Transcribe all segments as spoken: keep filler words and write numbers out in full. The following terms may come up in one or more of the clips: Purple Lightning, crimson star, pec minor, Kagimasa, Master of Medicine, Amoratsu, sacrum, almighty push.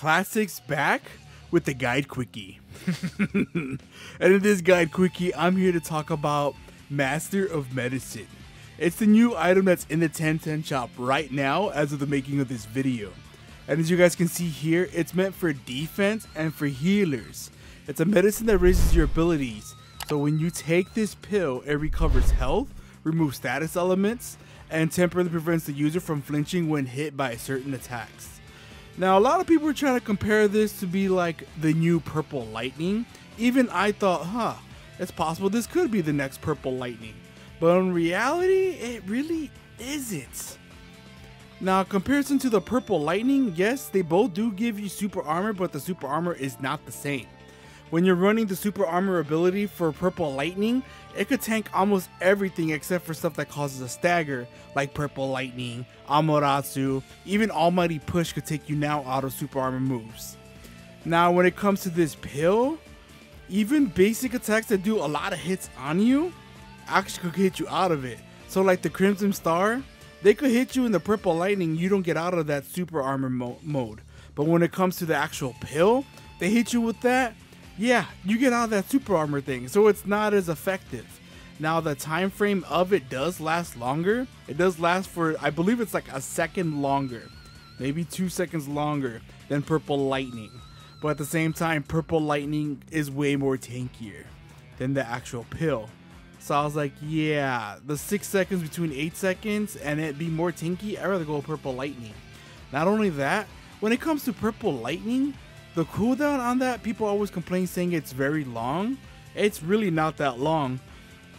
classics back with the guide quickie. And in this guide quickie, I'm here to talk about Master of Medicine. It's the new item that's in the ten ten shop right now as of the making of this video. And as you guys can see here, it's meant for defense and for healers. It's a medicine that raises your abilities. So when you take this pill, it recovers health, removes status elements, and temporarily prevents the user from flinching when hit by certain attacks. Now, a lot of people are trying to compare this to be like the new Purple Lightning. Even I thought, huh, it's possible this could be the next Purple Lightning. But in reality, it really isn't. Now, comparison to the Purple Lightning, yes, they both do give you super armor, but the super armor is not the same. When you're running the super armor ability for Purple Lightning, it could tank almost everything except for stuff that causes a stagger, like Purple Lightning, Amoratsu, even Almighty Push could take you now out of super armor moves. Now when it comes to this pill, even basic attacks that do a lot of hits on you actually could hit you out of it. So like the Crimson Star, they could hit you in the Purple Lightning, you don't get out of that super armor mo mode. But when it comes to the actual pill, they hit you with that, yeah, you get out of that super armor thing, so it's not as effective. Now the time frame of it does last longer. It does last for, I believe it's like a second longer, maybe two seconds longer than Purple Lightning. But at the same time, Purple Lightning is way more tankier than the actual pill. So I was like, yeah, the six seconds between eight seconds and it be more tanky, I'd rather go Purple Lightning. Not only that, when it comes to Purple Lightning, the cooldown on that, people always complain saying it's very long. It's really not that long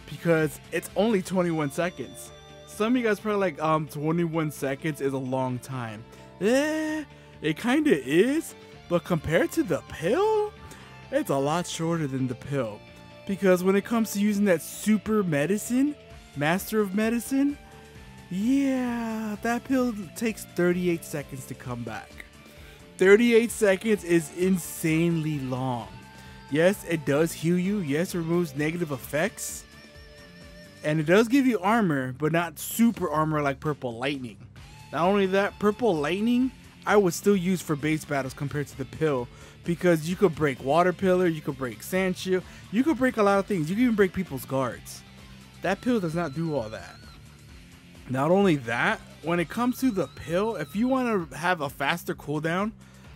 because it's only twenty-one seconds. Some of you guys probably like, um, twenty-one seconds is a long time. Eh, it kind of is, but compared to the pill, it's a lot shorter than the pill. Because when it comes to using that super medicine, Master of Medicine, yeah, that pill takes thirty-eight seconds to come back. thirty-eight seconds is insanely long. Yes, it does heal you. Yes, it removes negative effects. And it does give you armor, but not super armor like Purple Lightning. Not only that, Purple Lightning, I would still use for base battles compared to the pill. Because you could break Water Pillar, you could break Sand Shield, you could break a lot of things. You can even break people's guards. That pill does not do all that. Not only that, when it comes to the pill, if you want to have a faster cooldown,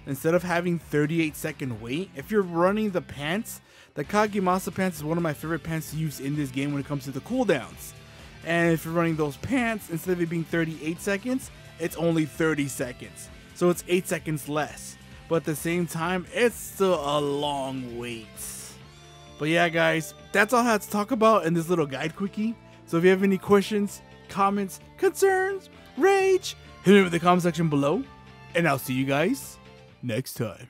instead of having thirty-eight second wait, if you're running the pants, the Kagimasa pants is one of my favorite pants to use in this game when it comes to the cooldowns. And if you're running those pants, instead of it being thirty-eight seconds, it's only thirty seconds. So it's eight seconds less. But at the same time, it's still a long wait. But yeah guys, that's all I had to talk about in this little guide quickie. So if you have any questions, comments, concerns, rage, hit me in the comment section below, and I'll see you guys next time.